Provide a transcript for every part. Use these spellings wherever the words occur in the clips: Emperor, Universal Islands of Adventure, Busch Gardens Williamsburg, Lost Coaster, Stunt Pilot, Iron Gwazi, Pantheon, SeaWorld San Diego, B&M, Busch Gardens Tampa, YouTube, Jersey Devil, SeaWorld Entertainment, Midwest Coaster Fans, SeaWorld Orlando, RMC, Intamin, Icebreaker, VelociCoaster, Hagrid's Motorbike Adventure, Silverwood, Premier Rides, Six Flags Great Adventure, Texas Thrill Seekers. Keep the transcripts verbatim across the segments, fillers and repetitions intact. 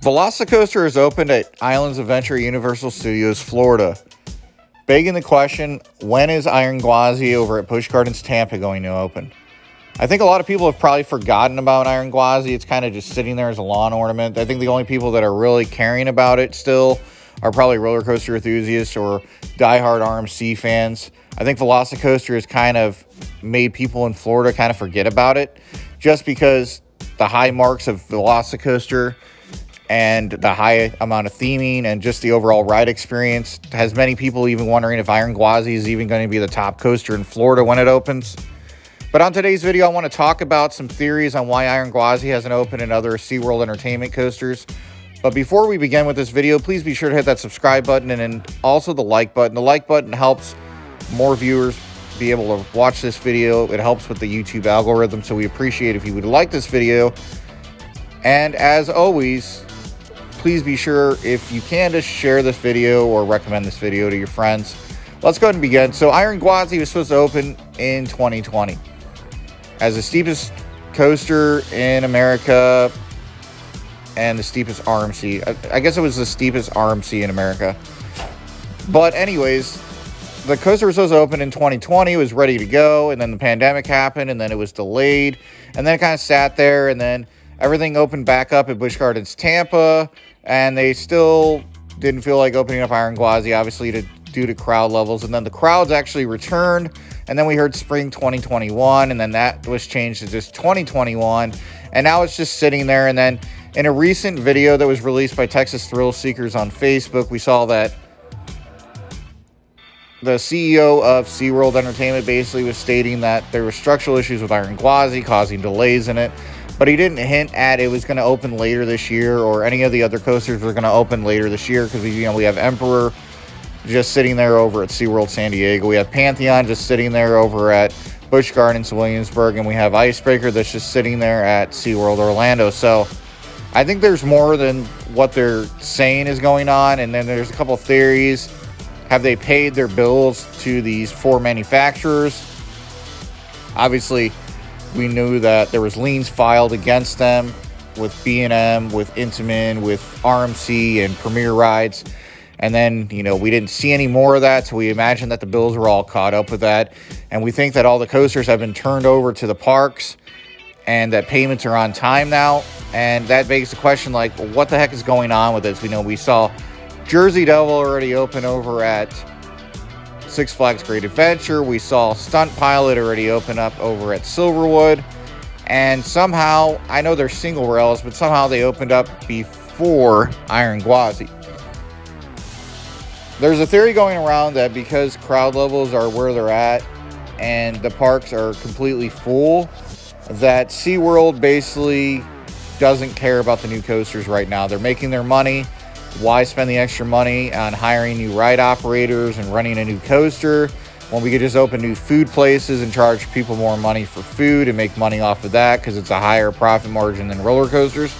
VelociCoaster is opened at Islands of Adventure, Universal Studios, Florida. Begging the question, when is Iron Gwazi over at Busch Gardens Tampa going to open? I think a lot of people have probably forgotten about Iron Gwazi. It's kind of just sitting there as a lawn ornament. I think the only people that are really caring about it still are probably roller coaster enthusiasts or diehard R M C fans. I think VelociCoaster has kind of made people in Florida kind of forget about it, just because the high marks of VelociCoaster and the high amount of theming and just the overall ride experience has many people even wondering if Iron Gwazi is even going to be the top coaster in Florida when it opens. But on today's video, I want to talk about some theories on why Iron Gwazi hasn't opened and other SeaWorld Entertainment coasters. But before we begin with this video, please be sure to hit that subscribe button and then also the like button. The like button helps more viewers be able to watch this video. It helps with the YouTube algorithm, so we appreciate if you would like this video. And as always, please be sure, if you can, to share this video or recommend this video to your friends. Let's go ahead and begin. So Iron Gwazi was supposed to open in twenty twenty. As the steepest coaster in America and the steepest R M C. I, I guess it was the steepest R M C in America. But anyways, the coaster was supposed to open in twenty twenty. It was ready to go, and then the pandemic happened, and then it was delayed. And then it kind of sat there, and then everything opened back up at Busch Gardens Tampa. And they still didn't feel like opening up Iron Gwazi, obviously, to, due to crowd levels. And then the crowds actually returned. And then we heard spring twenty twenty-one. And then that was changed to just twenty twenty-one. And now it's just sitting there. And then in a recent video that was released by Texas Thrill Seekers on Facebook, we saw that the C E O of SeaWorld Entertainment basically was stating that there were structural issues with Iron Gwazi causing delays in it. But he didn't hint at it was going to open later this year, or any of the other coasters were going to open later this year, because we, you know, we have Emperor just sitting there over at SeaWorld San Diego. We have Pantheon just sitting there over at Busch Gardens Williamsburg, and we have Icebreaker that's just sitting there at SeaWorld Orlando. So I think there's more than what they're saying is going on, and then there's a couple of theories. Have they paid their bills to these four manufacturers? Obviously, we knew that there was liens filed against them with B and M, with Intamin, with R M C, and Premier Rides. And then, you know, we didn't see any more of that, so we imagine that the bills were all caught up with that. And we think that all the coasters have been turned over to the parks and that payments are on time now. And that begs the question, like, what the heck is going on with this? We know we saw Jersey Devil already open over at Six Flags Great Adventure. We saw Stunt Pilot already open up over at Silverwood. And somehow, I know they're single rails, but somehow they opened up before Iron Gwazi. There's a theory going around that because crowd levels are where they're at and the parks are completely full, that SeaWorld basically doesn't care about the new coasters right now. They're making their money. Why spend the extra money on hiring new ride operators and running a new coaster when we could just open new food places and charge people more money for food and make money off of that, because it's a higher profit margin than roller coasters?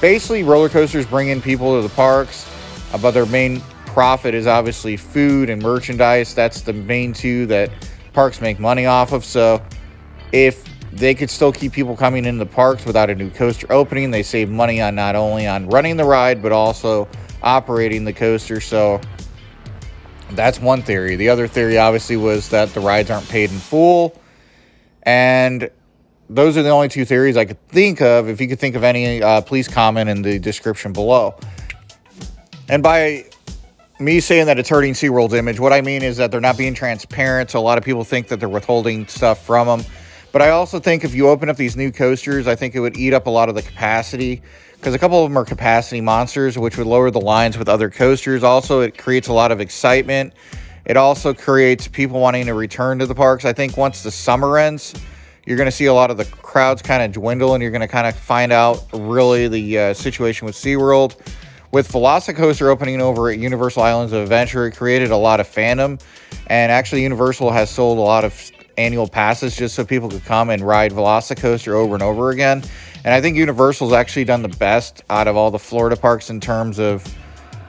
Basically, roller coasters bring in people to the parks, but their main profit is obviously food and merchandise. That's the main two that parks make money off of. So if they could still keep people coming into the parks without a new coaster opening, they save money on not only on running the ride, but also operating the coaster. So that's one theory. The other theory obviously was that the rides aren't paid in full, and those are the only two theories I could think of. If you could think of any, uh, please comment in the description below. And by me saying that it's hurting SeaWorld's image, what I mean is that they're not being transparent, so a lot of people think that they're withholding stuff from them. But I also think if you open up these new coasters, I think it would eat up a lot of the capacity, because a couple of them are capacity monsters, which would lower the lines with other coasters. Also, it creates a lot of excitement. It also creates people wanting to return to the parks. I think once the summer ends, you're going to see a lot of the crowds kind of dwindle, and you're going to kind of find out really the uh, situation with SeaWorld. With VelociCoaster opening over at Universal Islands of Adventure, it created a lot of fandom, and actually Universal has sold a lot of annual passes just so people could come and ride VelociCoaster over and over again. And I think Universal's actually done the best out of all the Florida parks in terms of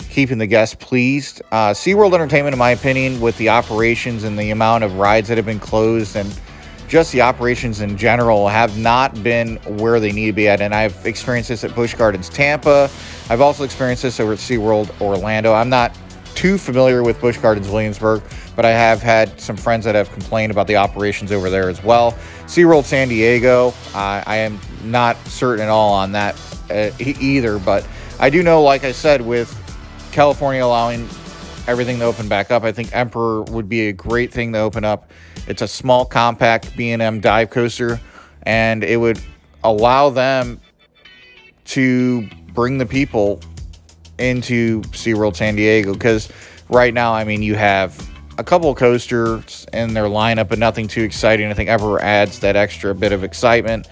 keeping the guests pleased. Uh, SeaWorld Entertainment, in my opinion, with the operations and the amount of rides that have been closed and just the operations in general have not been where they need to be at. And I've experienced this at Busch Gardens Tampa. I've also experienced this over at SeaWorld Orlando. I'm not too familiar with Busch Gardens Williamsburg, but I have had some friends that have complained about the operations over there as well. SeaWorld San Diego, uh, I am not certain at all on that uh, either, but I do know, like I said, with California allowing everything to open back up, I think Emperor would be a great thing to open up. It's a small, compact B and M dive coaster, and it would allow them to bring the people into SeaWorld San Diego, because right now, I mean, you have a couple of coasters in their lineup, but nothing too exciting. I think Emperor adds that extra bit of excitement.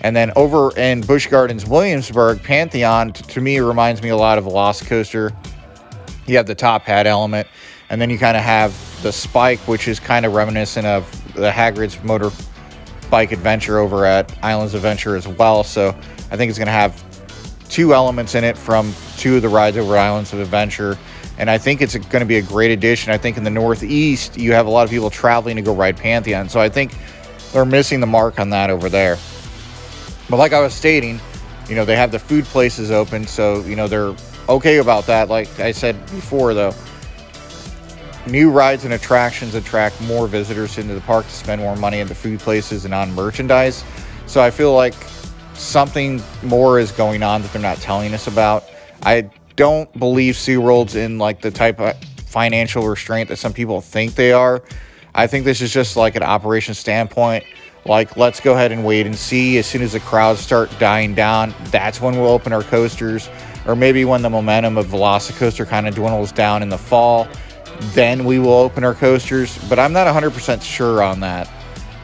And then over in Busch Gardens Williamsburg, Pantheon, to me, reminds me a lot of Lost Coaster. You have the top hat element, and then you kind of have the spike, which is kind of reminiscent of the Hagrid's Motorbike Adventure over at Islands of Adventure as well. So I think it's going to have two elements in it from two of the rides over at Islands of Adventure, and I think it's going to be a great addition. I think in the Northeast, you have a lot of people traveling to go ride Pantheon, so I think they're missing the mark on that over there. But like I was stating, you know, they have the food places open, so, you know, they're okay about that. Like I said before, though, new rides and attractions attract more visitors into the park to spend more money at the food places and on merchandise. So I feel like something more is going on that they're not telling us about. I don't believe SeaWorld's in like the type of financial restraint that some people think they are. I think this is just like an operation standpoint. Like, let's go ahead and wait and see. As soon as the crowds start dying down, that's when we'll open our coasters. Or maybe when the momentum of VelociCoaster kind of dwindles down in the fall, then we will open our coasters. But I'm not one hundred percent sure on that,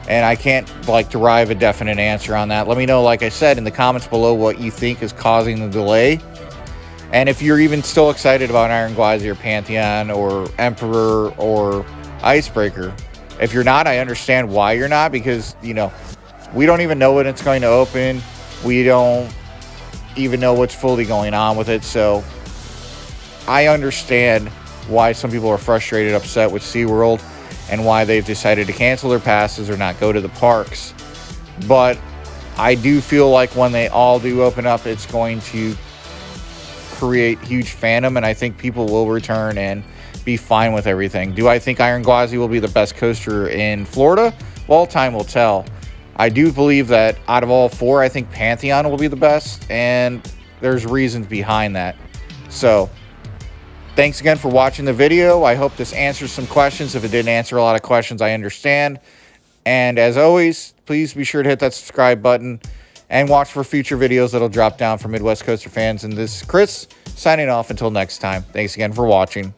and I can't like derive a definite answer on that. Let me know, like I said, in the comments below what you think is causing the delay. And if you're even still excited about Iron Gwazi or Pantheon or Emperor or Icebreaker. If you're not, I understand why you're not, because, you know, we don't even know when it's going to open. We don't even know what's fully going on with it. So I understand why some people are frustrated, upset with SeaWorld, and why they've decided to cancel their passes or not go to the parks. But I do feel like when they all do open up, it's going to create huge fandom, and I think people will return and be fine with everything. Do I think Iron Gwazi will be the best coaster in Florida? Well, time will tell. I do believe that out of all four, I think Pantheon will be the best, and there's reasons behind that. So thanks again for watching the video. I hope this answers some questions. If it didn't answer a lot of questions, I understand. And as always, please be sure to hit that subscribe button and watch for future videos that'll drop down for Midwest Coaster Fans. And this is Chris signing off until next time. Thanks again for watching.